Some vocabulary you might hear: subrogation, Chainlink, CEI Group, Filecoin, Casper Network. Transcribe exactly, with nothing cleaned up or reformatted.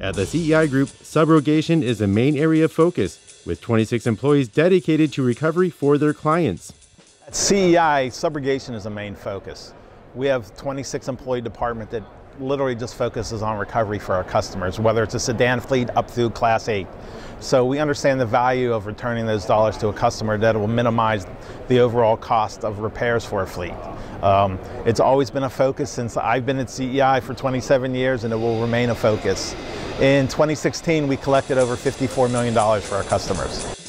At the C E I Group, subrogation is the main area of focus, with twenty-six employees dedicated to recovery for their clients. At C E I, subrogation is the main focus. We have twenty-six employee department that literally just focuses on recovery for our customers, whether it's a sedan fleet up through Class eight. So we understand the value of returning those dollars to a customer, that it will minimize the overall cost of repairs for a fleet. Um, it's always been a focus since I've been at C E I for twenty-seven years, and it will remain a focus. In twenty sixteen, we collected over fifty-four million dollars for our customers.